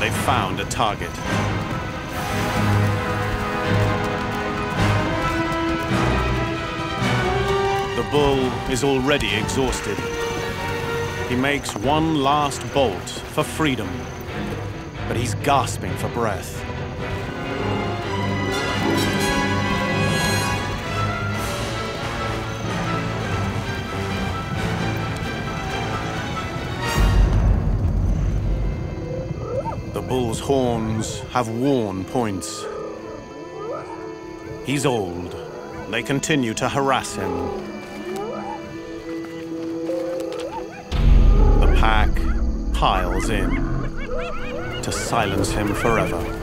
They've found a target. The bull is already exhausted. He makes one last bolt for freedom, but he's gasping for breath. The bull's horns have worn points. He's old. They continue to harass him. The pack piles in to silence him forever.